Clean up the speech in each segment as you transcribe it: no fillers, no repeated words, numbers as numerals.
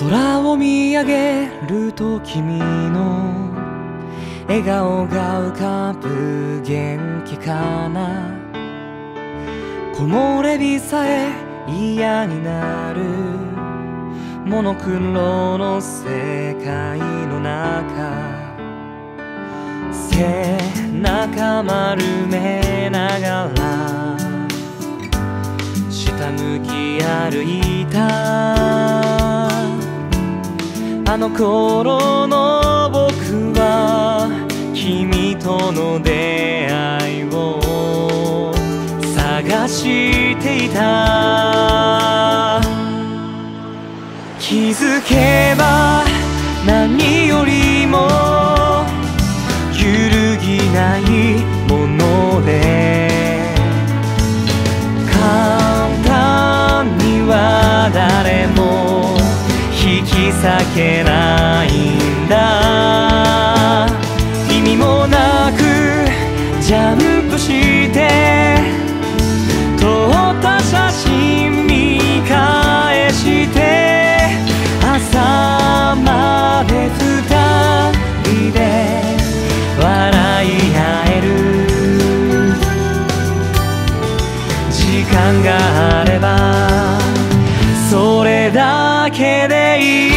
空を見上げると君の笑顔が浮かぶ。元気かな、木漏れ日さえ嫌になる。モノクロの世界の中、背中丸めながら下向き歩いた。あの頃の僕は君との出会いを探していた。気づけば何よりも揺るぎないもので、簡単には誰も引き裂けないんだ。意味もなくジャンプして撮った写真見返して、朝まで二人で笑い合える。時間があればそれだけでいい。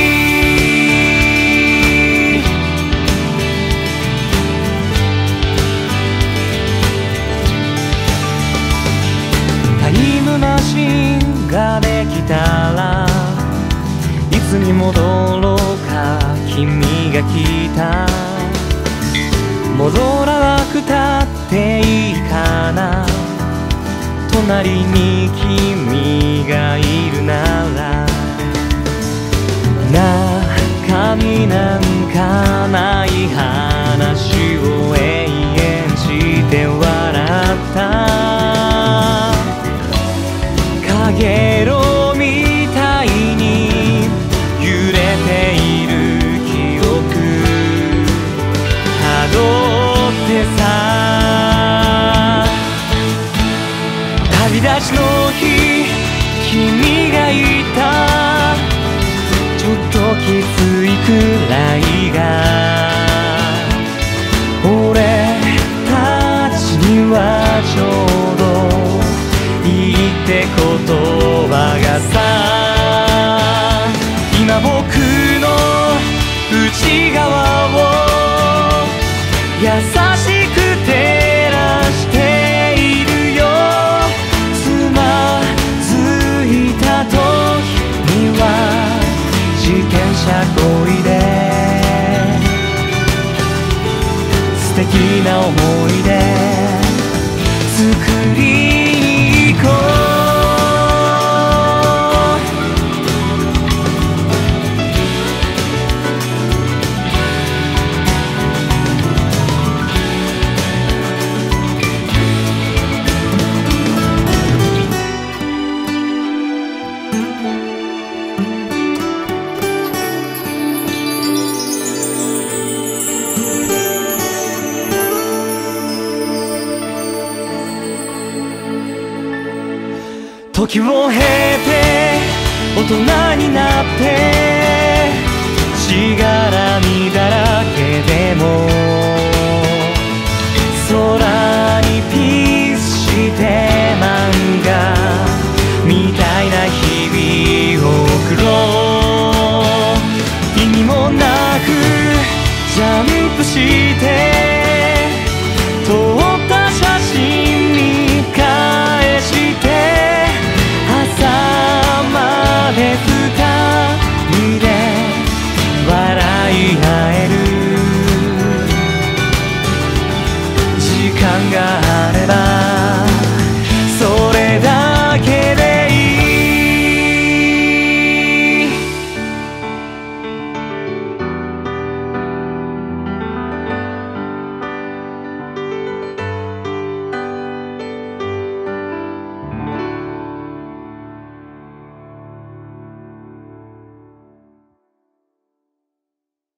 タイムマシンができたらいつに戻ろうか。君が来た、戻らなくたっていいかな。隣に君がいるなら中身なんかない話を永遠して笑った。かげろうみたいに揺れている記憶たどってさ、旅立ちの日君がいた。ちょっときついくらいが俺たちにはちょうどいいって言葉がさ、今僕の内側を優しく照らしているよ。つまずいた時には自転車こいで素敵な思い出作りに行こう。時を経て大人になってしがらみだらけでも、空にピースして漫画みたいな日々を送ろう。意味もなくジャンプして